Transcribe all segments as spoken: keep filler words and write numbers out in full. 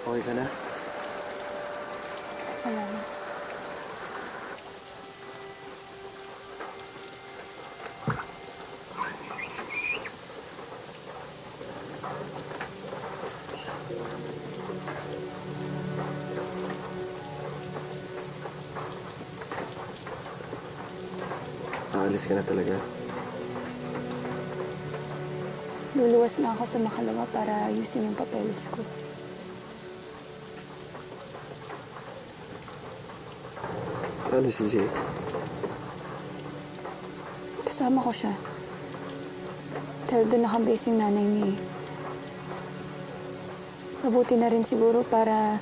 Okay ka na? Salamat. Aalis ka na talaga? Luluwas na ako sa makalawa para ayusin yung papeles ko. Ano si Jake? Kasama ko siya. Dahil doon nakabase yung nanay niya eh. Mabuti na rin siguro para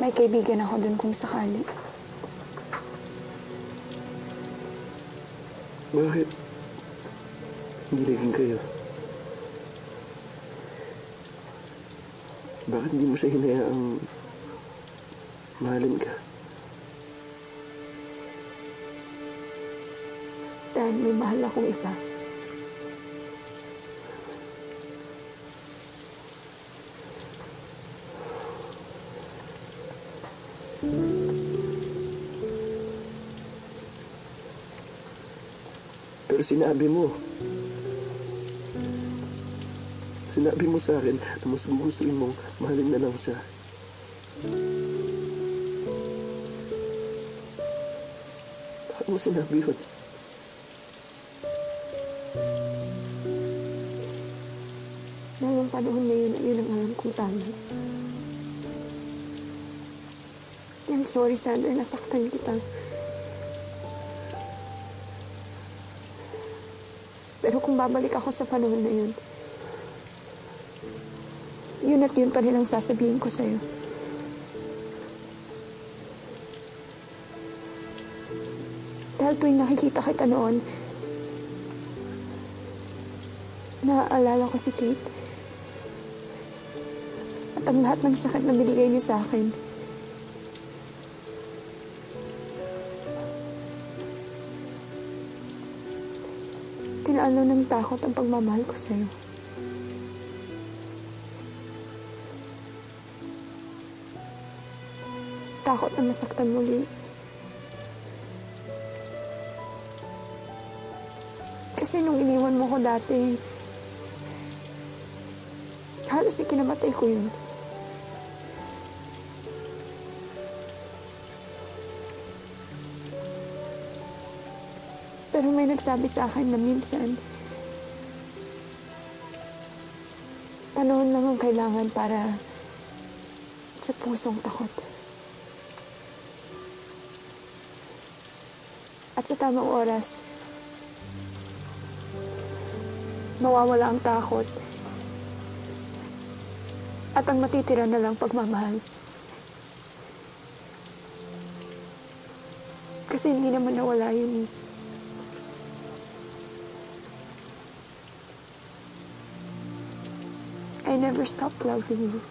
may kaibigan ako doon kung sakali. Bakit? Hindi naging kayo. Bakit hindi mo siya hinayaang mahalin ka? Dahil may mahal akong iba. Pero sinabi mo, Sinabi mo sa akin na mas gugustuhin mong mahalin na lang siya. Bakit mo sinabi yun? Dahil ang panahon na yun, ayun ang alam kong tama. I'm sorry, Sander. Nasaktan kita. Pero kung babalik ako sa panahon na yun, yun at yun pa rin ang sasabihin ko sa'yo. Dahil tuwing nakikita kita noon, naaalala ko si Kate. At ang lahat ng sakit na binigay niyo sa akin. Tinalo ng takot ang pagmamahal ko sa'yo. Takot na masaktan muli. Kasi nung iniwan mo ko dati, halos ikinamatay ko yun. Pero may nagsabi sa akin na minsan, panahon lang ang kailangan para sa pusong takot. At sa tamang oras, mawawala ang takot at ang matitira na lang pagmamahal. Kasi hindi naman nawala yun eh. I never stopped loving you.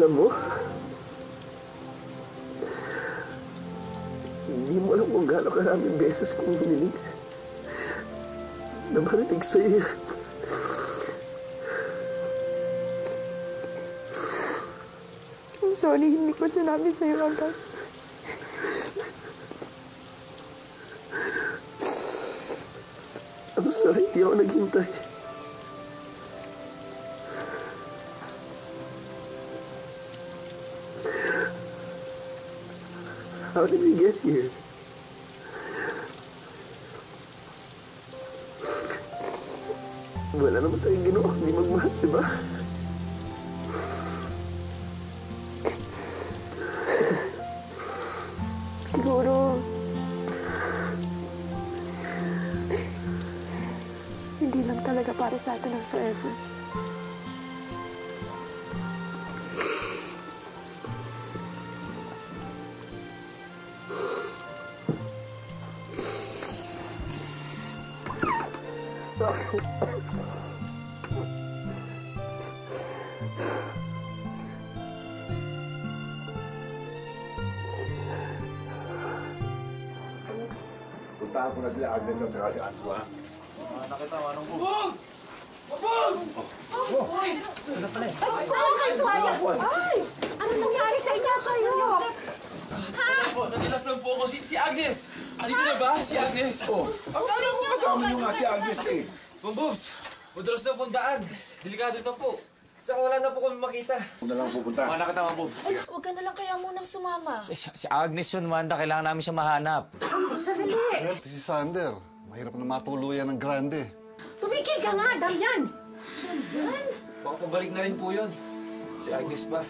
Alam mo, hindi mo alam kung gano'ng karaming beses kong hiniling na marinig sa'yo. I'm sorry, hindi ko sinabi sa'yo agad. I'm sorry, hindi ako naghintay. How did we get here? Wala naman tayong ginawa kundi magmahal, di ba? Siguro, hindi lang talaga para sa atin ang forever. Pinuntahan ko na sila Agnes at saka si Antwa. Nakita mo, anong bug? Bug! Bug! Uy! Ano pala eh? Ay, ay, ay! Ay! Ano nangyari sa inyo sa'yo? Ha? Natilas lang po ako. Si Agnes! Andito na ba? Si Agnes? Oo. Ang alam ko kasama nyo nga si Agnes eh. Mga boobs, madulas na pong daan. Delikado na po. Saka wala na po kami makita. Huwag na lang pupunta. Huwag na kita mga boobs. Ay, huwag ka na lang kaya munang sumama. Si Agnes yun, Manda. Kailangan namin siya mahanap. Sarili! Ito si Sander. Mahirap na matuluyan ng Grande. Tumigil ka nga, Damian! Damian? Baka pabalik na rin po yun. Si Agnes ba?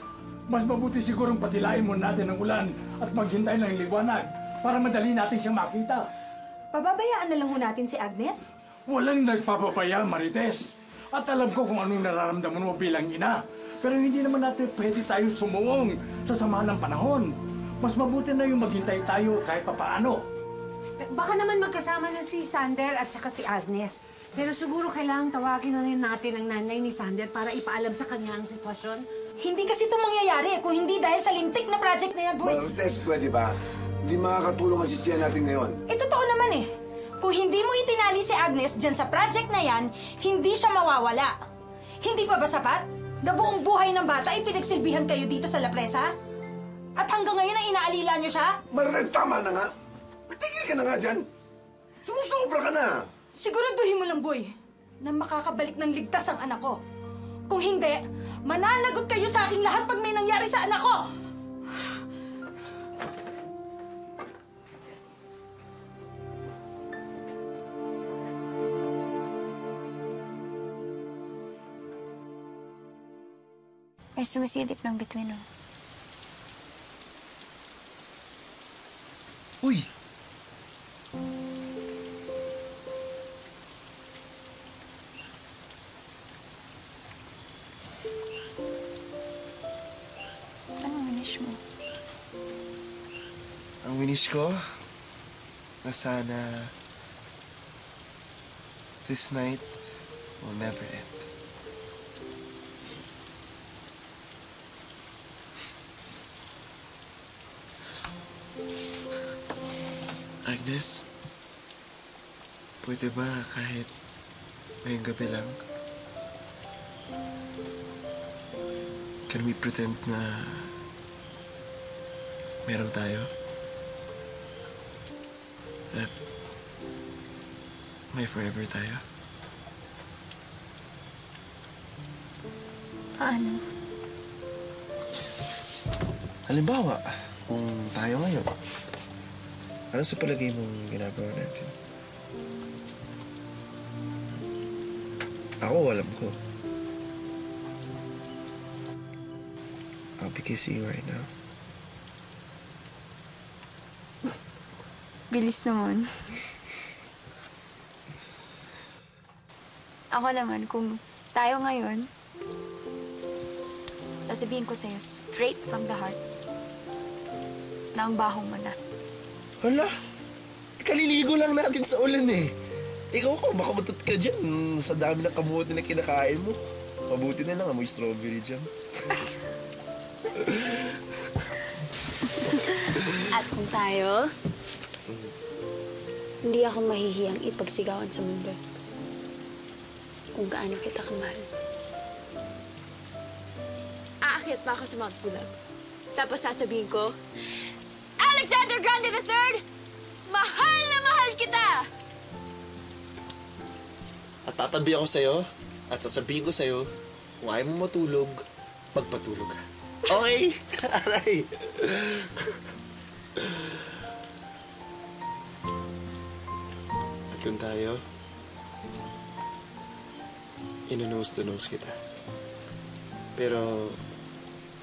Mas mabuti sigurong patilain mo natin ang ulan at maghintay ng liwanag para madali natin siya makita. Pababayaan na lang ho natin si Agnes? Walang nagpapabaya, Marites. At alam ko kung anong nararamdaman mo bilang ina. Pero hindi naman natin pwede tayo sumuong sa sama ng panahon. Mas mabuti na yung maghintay tayo kahit papaano. Baka naman magkasama na si Sander at saka si Agnes. Pero siguro kailangang tawagin na rin natin ang nanay ni Sander para ipaalam sa kanya ang sitwasyon. Hindi kasi itong mangyayari kung hindi dahil sa lintik na project na yan, boy. Marites, pwede ba? Hindi makakatulong ang sisiya natin ngayon. Eh, totoo naman eh. Kung hindi mo itinali si Agnes dyan sa project na yan, hindi siya mawawala. Hindi pa ba sapat? Na buong buhay ng bata, ipinagsilbihan kayo dito sa La Presa? At hanggang ngayon ay inaalila niyo siya? Marites, tama na nga. Matigil ka na nga dyan. Sumusobra ka na. Siguraduhin mo lang, boy, na makakabalik ng ligtas ang anak ko. Kung hindi, mananagot kayo sa aking lahat pag may nangyari sa anak ko! May sumisidip ng bituin, oh. Uy! Ang wish ko na sana this night will never end. Agnes, pwede ba kahit ngayong gabi lang? Can we pretend na meron tayo? That may forever tayo? Paano? Halimbawa, kung tayo ngayon, ano sa palagay mong ginagawa natin? Ako, alam ko. I'll be kissing you right now. Bilis naman. Ako naman, kung tayo ngayon, sasabihin ko sa'yo straight from the heart na ang baho mo na. Hala, kaliligo lang natin sa ulan eh. Ikaw ko, makamutot ka dyan sa dami ng kabuti na kinakain mo. Mabuti na lang, amoy strawberry jam. At kung tayo, hindi ako mahihiyang ipagsigawan sa mundo kung gaano kita kamahal. Aakyat pa ako sa Mount Pulag. Tapos sasabihin ko, Alexander Grandin the third, mahal na mahal kita! At tatabi ako sa'yo at sasabihin ko sa'yo, kung ayaw mo matulog, magpatulog ka. Okay? Aray! Kung tayo, ina-nose to nose kita. Pero,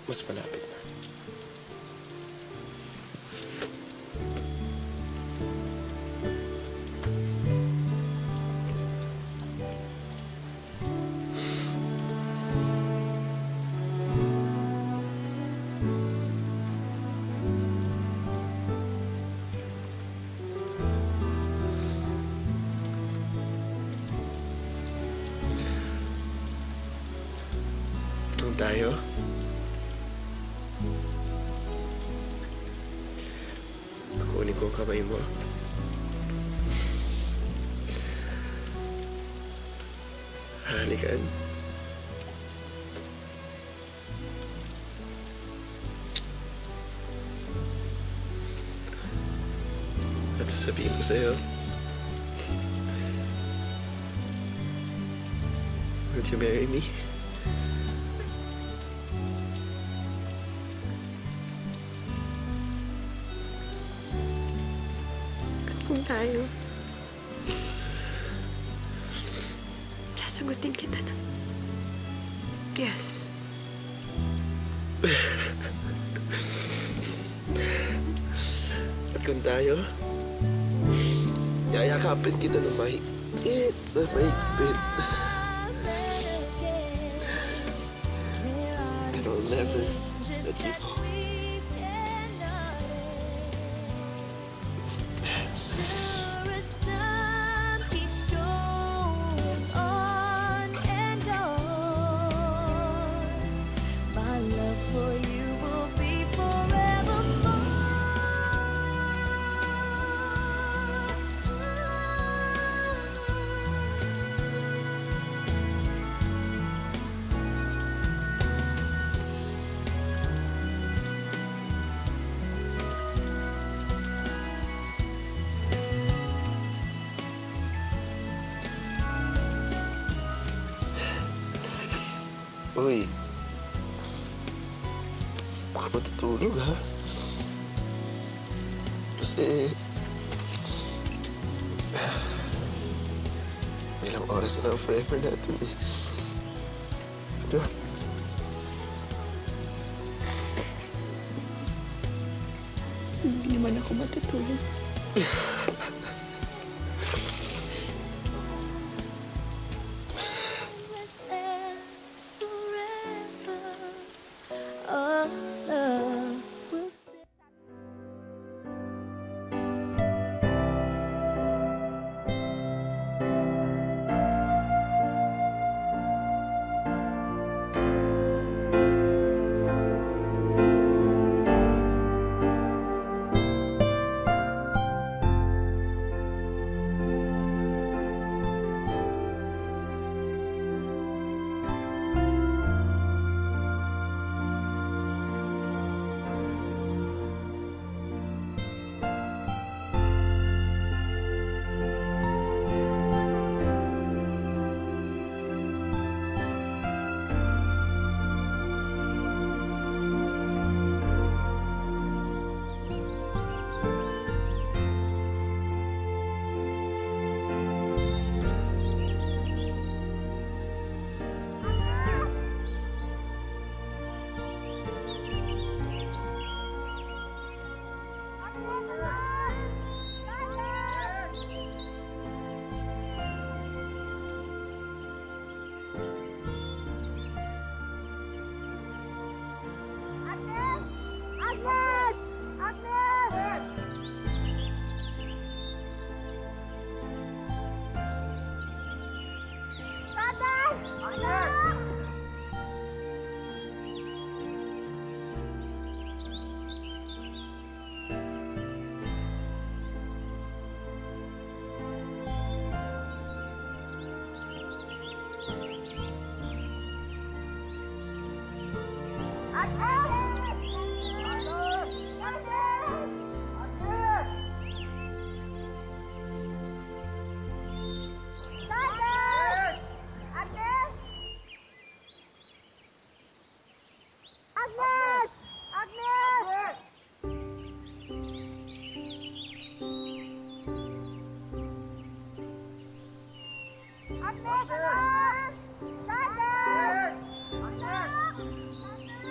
mas malapit na. Tayo. Kukunin ko ang kamay mo. Halikan. At sasabihin ko sa'yo, would you marry me? At kung tayo, sasagutin kita na, yes. At kung tayo, yayakapin kita na mahigpit, na mahigpit. Pero I'll never let you go. Uy, baka matutulog, ha? Kasi ilang oras na ang forever natin, eh. Ito. Hindi naman ako matutulog.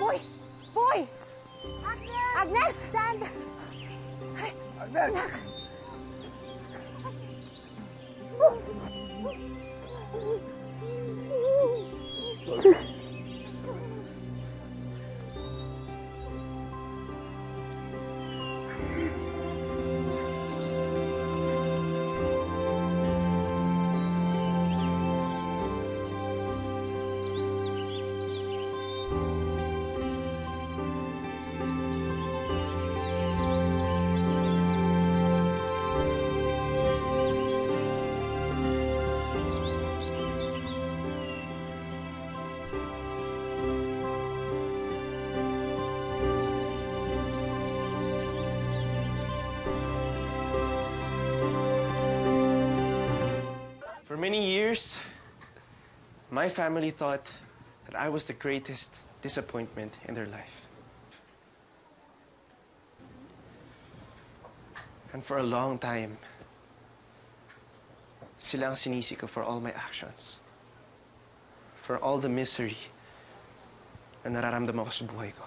Boy! Boy! Agnes! Stand! Agnes! Anak! For many years, my family thought that I was the greatest disappointment in their life. And for a long time, sila ang sinisi ko for all my actions, for all the misery na nararamdaman ko sa buhay ko.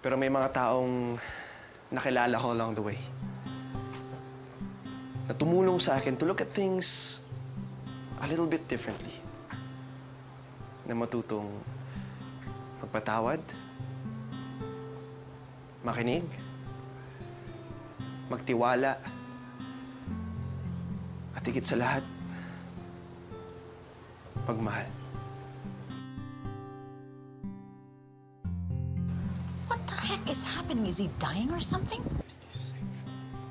Pero may mga taong nakilala ko along the way na tumulong sa akin to look at things a little bit differently. Na matutong magpatawad, makinig, magtiwala, at higit sa lahat, magmahal. What the heck is happening? Is he dying or something?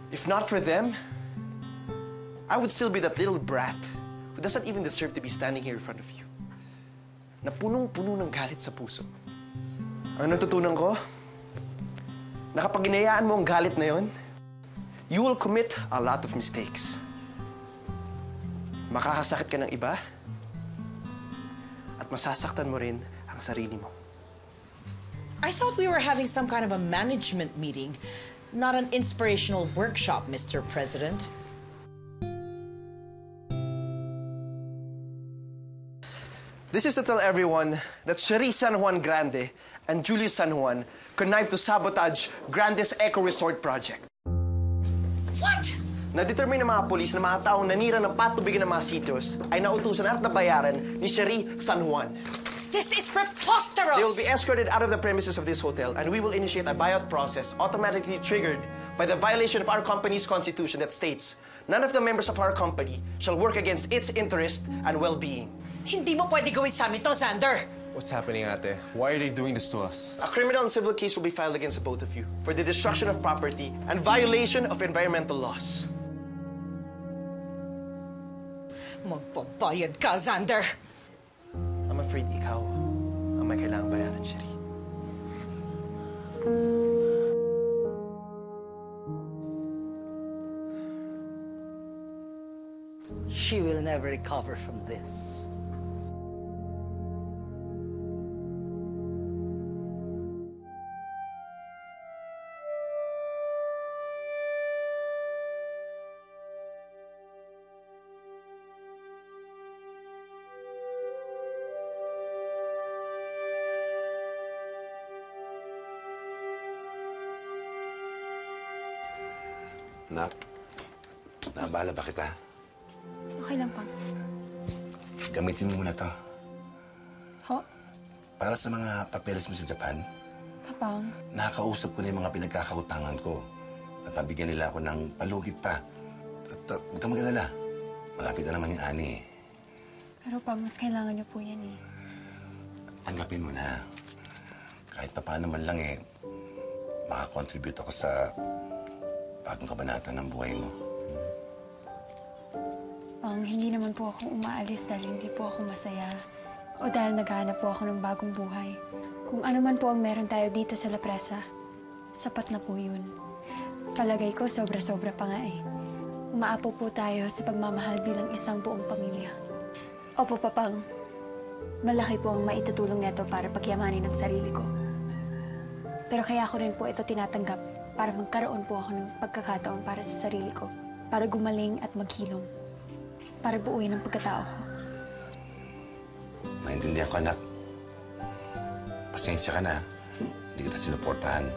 If not for them, I would still be that little brat who doesn't even deserve to be standing here in front of you. Na punong-puno ng galit sa puso. Ang natutunan ko, na kapag inayaan mo ang galit na yon, you will commit a lot of mistakes. Makakasakit ka ng iba, at masasaktan mo rin ang sarili mo. I thought we were having some kind of a management meeting, not an inspirational workshop, Mister President. This is to tell everyone that Sherry San Juan Grande and Julius San Juan connive to sabotage Grande's Eco Resort project. What? Na-determine ng mga polis na mga taong nanira ng patubigan ng mga sitios ay nautusan at nabayaran ni Sherry San Juan. This is preposterous! They will be escorted out of the premises of this hotel, and we will initiate a buyout process automatically triggered by the violation of our company's constitution that states none of the members of our company shall work against its interest and well-being. Hindi mo pwede gawin sa amin to, Xander! What's happening, Ate? Why are they doing this to us? A criminal and civil case will be filed against the both of you for the destruction of property and violation of environmental laws. Magbabayad ka, Xander! I'm afraid ikaw ang may kailangang bayaran, Sherry. She will never recover from this. Nak, naabala ba kita? Okay lang, Pang. Gamitin mo muna to. Ho? Para sa mga papeles mo sa Japan. Papang? Nakakausap ko na yung mga pinagkakautangan ko. Napabigyan nila ako ng palugit pa. At huwag kang mag-alala. Malapit na naman yung ani. Pero, Pang, mas kailangan niyo po yan eh. Tanggapin mo na. Kahit pa paano man lang eh, makakontribute ako sa bagong kabanata ng buhay mo. Pang, hindi naman po ako umaalis dahil hindi po ako masaya o dahil naghahanap po ako ng bagong buhay. Kung ano man po ang meron tayo dito sa La Presa, sapat na po yun. Palagay ko, sobra-sobra pa nga eh. Umaapo po tayo sa pagmamahal bilang isang buong pamilya. Opo, Papang. Malaki po ang maitutulong neto para pagyamanin ang sarili ko. Pero kaya ko rin po ito tinatanggap para magkaroon po ako ng pagkakataon para sa sarili ko, para gumaling at maghilom, para buuin ang pagkatao ko. Naintindihan ko, anak. Pasensya ka na. Hindi kita sinuportahan.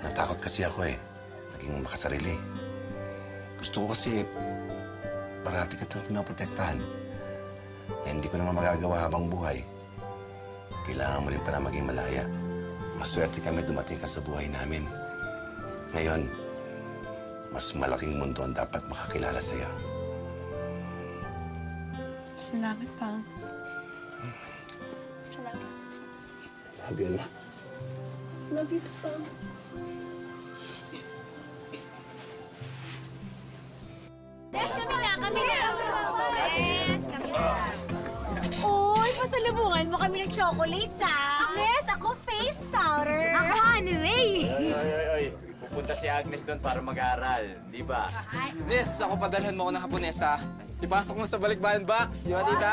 Natakot kasi ako eh. Naging makasarili. Gusto ko kasi parati kitang pinaprotektahan. Eh, hindi ko naman magagawa habang buhay. Kailangan mo rin para maging malaya. Maswerte kami dumating ka sa buhay namin. Ngayon, mas malaking mundo ang dapat makakilala sa'yo. Salamat, Pang. Salamat. Love you, anak. Love you, Pang. Des, kami na! Kami na! Des, kami na! Uy, pasalubungan mo kami ng chocolates, ha? Des, ako face powder! Ako, ano eh! Ay, ay, ay! Punta si Agnes doon para mag-aaral, di ba? Nes, ako padalhan mo ako ng Hapones, ha? Ipasok mo sa Balikbayan Box, di ba, tita?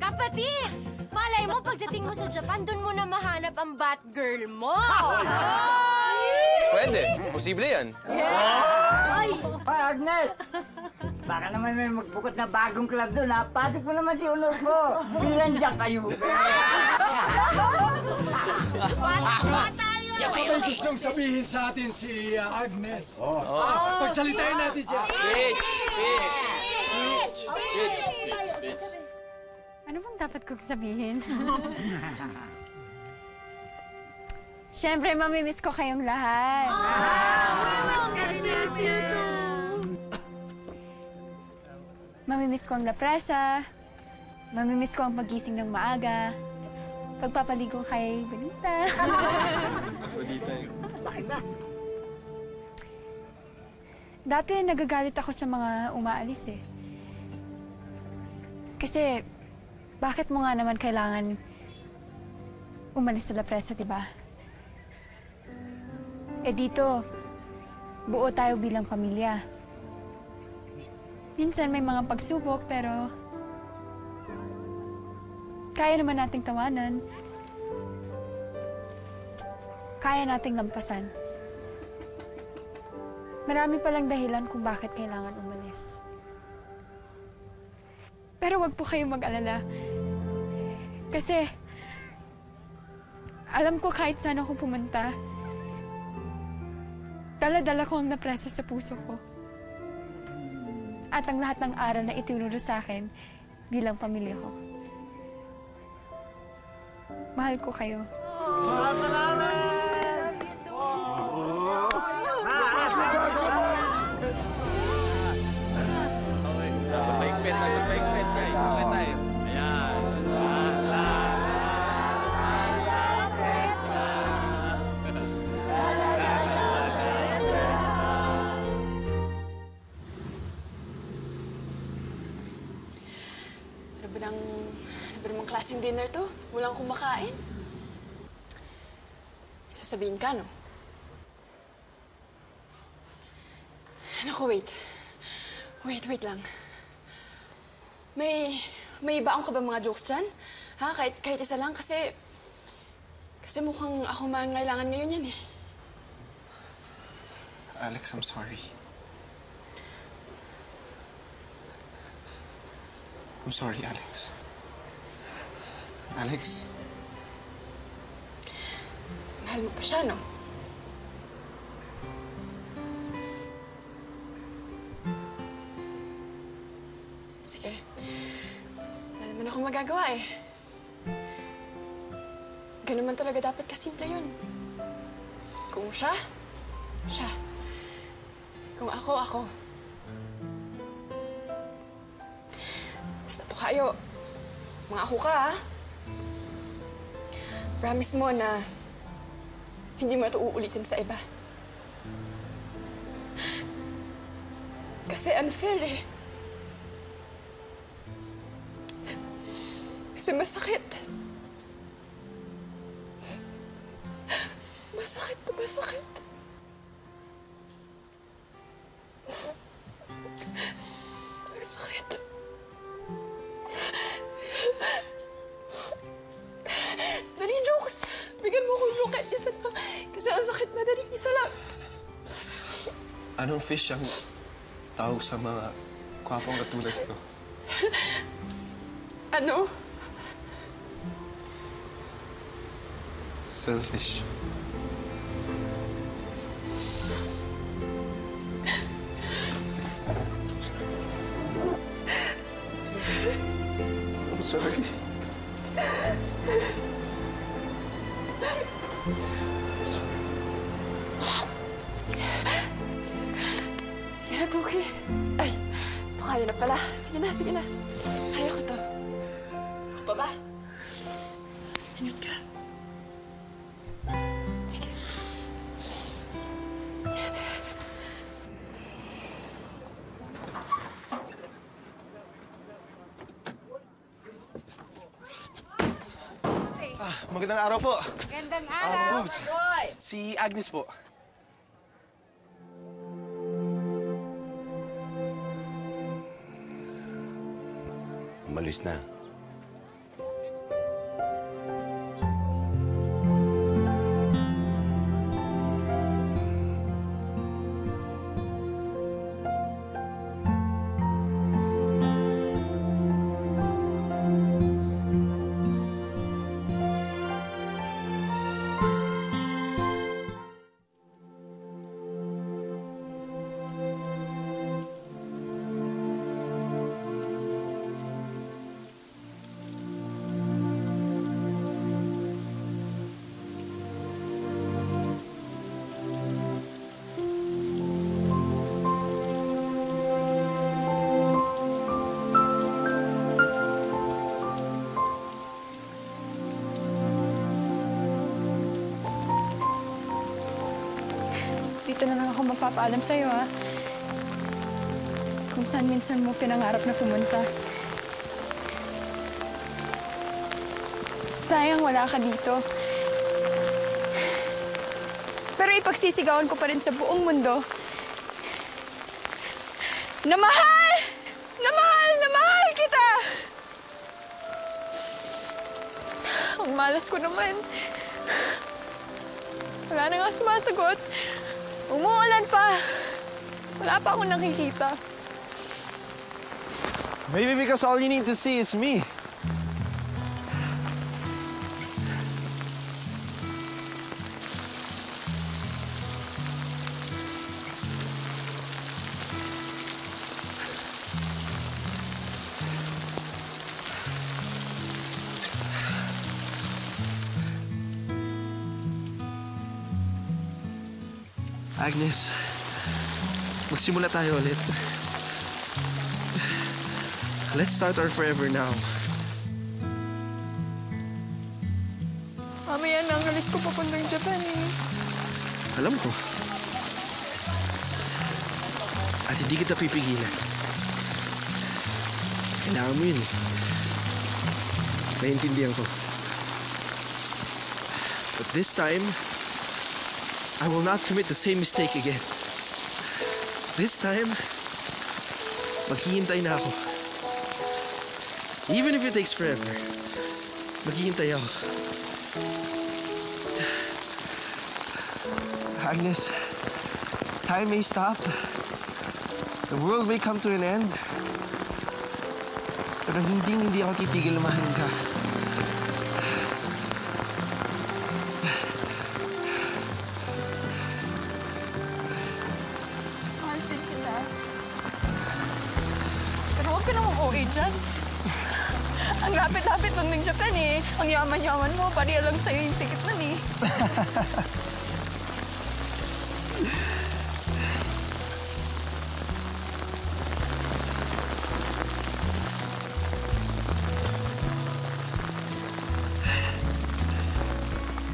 Kapatid! Malay mo, pagdating mo sa Japan, doon mo na mahanap ang Batgirl mo! Pwede. Posible yan. Yeah! Ay! Ay, Agnes! Baka naman may magbukat na bagong club doon, ha? Pasok mo naman si Honor ko. Bilan dyan kayo. Bata! Ano ang gustong sabihin sa atin si uh, Agnes? Oh. Oh. Pagsalitain natin siya. Bitch! Bitch! Bitch! Bitch! Bitch! Ano bang dapat kong sabihin? Siyempre, mamimiss ko kayong lahat. Oh! Mamimiss ko Mamimiss ko ang La Presa. Mamimiss ko ang pagising ng maaga. Pagpapaligo kay Bonita. Bonita yun. Bakit ba? Dati nagagalit ako sa mga umaalis eh. Kasi, bakit mo nga naman kailangan umalis sa La Presa, diba? Eh dito, buo tayo bilang pamilya. Minsan may mga pagsubok, pero kaya naman nating tawanan. Kaya nating lampasan. Marami palang dahilan kung bakit kailangan umalis. Pero wag po kayong mag-alala. Kasi alam ko kahit saan ako pumunta, dala-dala ko ang napresa sa puso ko. At ang lahat ng aral na itinuro sa akin bilang pamilya ko. Mahal ko kayo. Mahal ka namin! Magpaikpit, magpaikpit kayo. Magpaikpit tayo. Ayan. La, la, la, la, la, Presa. La, la, la, la, la, Presa. Ano ba nang... Pero mga klaseng dinner to, walang kumakain. Sasabihin ka, no? Naku, wait. Wait, wait lang. May... May ibaon ka ba mga jokes dyan? Ha? Kahit, kahit isa lang, kasi... Kasi mukhang ako mangailangan ngayon yan, eh. Alex, I'm sorry. I'm sorry, Alex. Alex? Mahal mo pa siya, no? Sige. Wala naman akong magagawa, eh. Ganun man talaga dapat kasimple yun. Kung siya, siya. Kung ako, ako. Basta po kayo, mga ako ka, ha? Promise mo na hindi mo ito uulitin sa iba. Kasi unfair eh. Kasi masakit. Masakit na masakit. Masakit. Anong fish ang tawag sa mga kwapong katulad ko? Ano? Selfish. I'm sorry. Okay. Ay, ito kayo na pala. Sige na, sige na. Kaya ko to. Ako pa ba? Ingat ka. Sige. Ah, magandang araw po. Magandang araw. Um, si Agnes po. Umalis na. Dito na lang ako magpapaalam sa'yo, ha? Kung saan minsan mo pinangarap na pumunta. Sayang wala ka dito. Pero ipagsisigawan ko pa rin sa buong mundo na mahal! Na mahal! Na mahal kita! Ang malas ko naman. Wala na nga sumasagot. Umuulan pa. Wala pa akong nakikita. Maybe because all you need to see is me. Agnes, magsimula tayo ulit. Let's start our forever now. Mamaya na ang alis ko papuntang Japan eh. Alam ko. At hindi kita pipigilan. Kailangan mo yun eh. Naiintindihan ko. But this time, I will not commit the same mistake again. This time, maghihintay na ako. Even if it takes forever, maghihintay ako. Agnes, time may stop. The world may come to an end. Pero hindi, hindi ako titigil na mahalin ka. Diyan. Ang lapit-lapit lang ng Japan eh. Ang yaman-yaman mo, pari alam sa'yo yung ticket nun eh.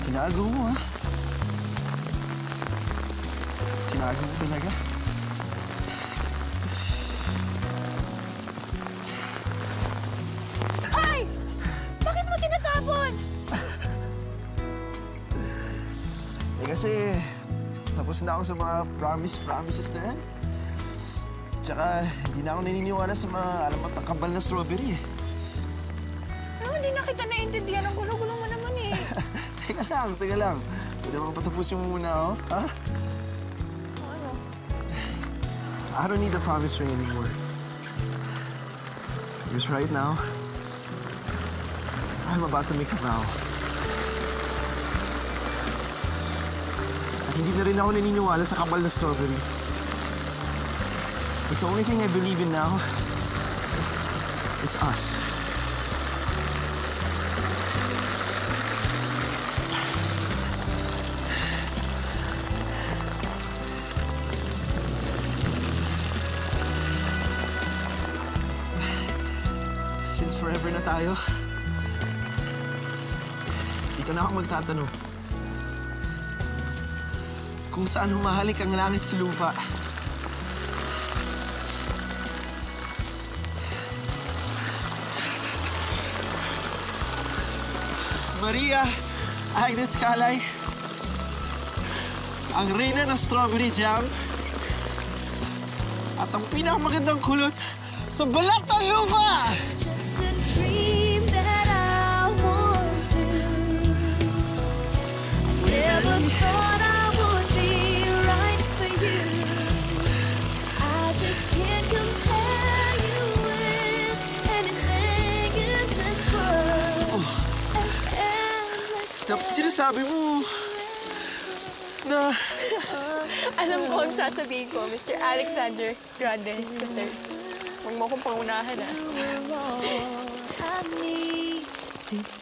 Tinago mo ah. Tinago mo talaga. Kasi tapos na ako sa mga promise-promises na yan. Tsaka hindi na ako naniniwala sa mga alam at kakambal na strawberry eh. Alam, hindi na kita naiintindihan. Ang gulo-gulo mo naman eh. Teka lang, teka lang. Pwede mo patapusin mo muna ako, ha? Ano? I don't need a promise ring anymore. Because right now, I'm about to make a vow. Hindi na rin ako naniniwala sa kabal na strawberry. It's the only thing I believe in now is us. Since forever na tayo, dito na ako magtatanong. Kung saan humahalik ang langit sa lupa. Maria Agnes Calay, ang reyna ng strawberry jam at ang pinakamagandang kulot sa balat ng lupa! Sinasabi mo na... Alam ko ang sasabihin ko, Mister Alexander Grande the third. Huwag mo akong pangunahan, ah.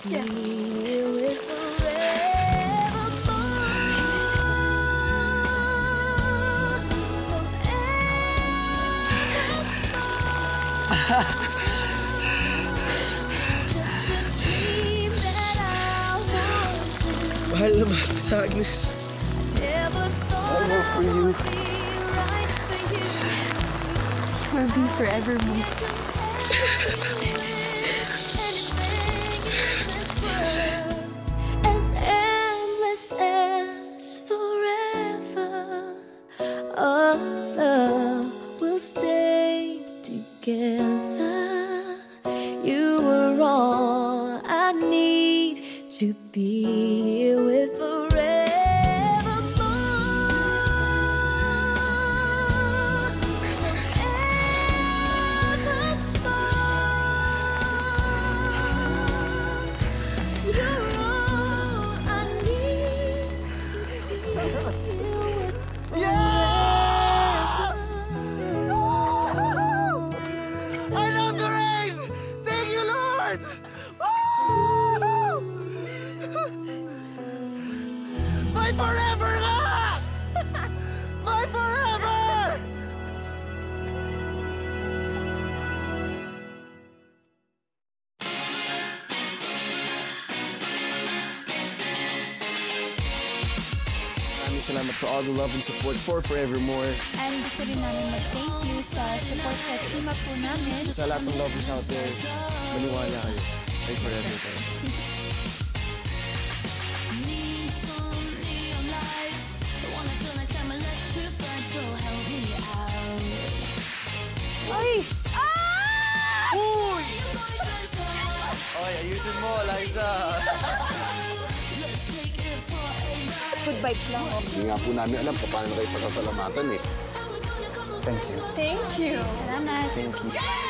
Yeah. Mahal na mahal kita, Agnes. I love for you. We'll be forevermore. As endless as forever, our love will stay together. To be here with forevermore, forevermore. You're all I need to be here with forevermore. Yes! Forevermore. I love the rain! Thank you, Lord! My forever, ah! My forever! Maraming salamat for all the love and support for Forevermore. And gusto rin namin mag-thank you sa support sa team up po namin. Sa lahat ng lovers out there, maniwala kayo. May forever kayo. Ayusin mo, Liza! Good vibes lang. Hindi nga po namin alam kung paano kayo pasasalamatan eh. Thank you. Thank you. Salamat. Thank you.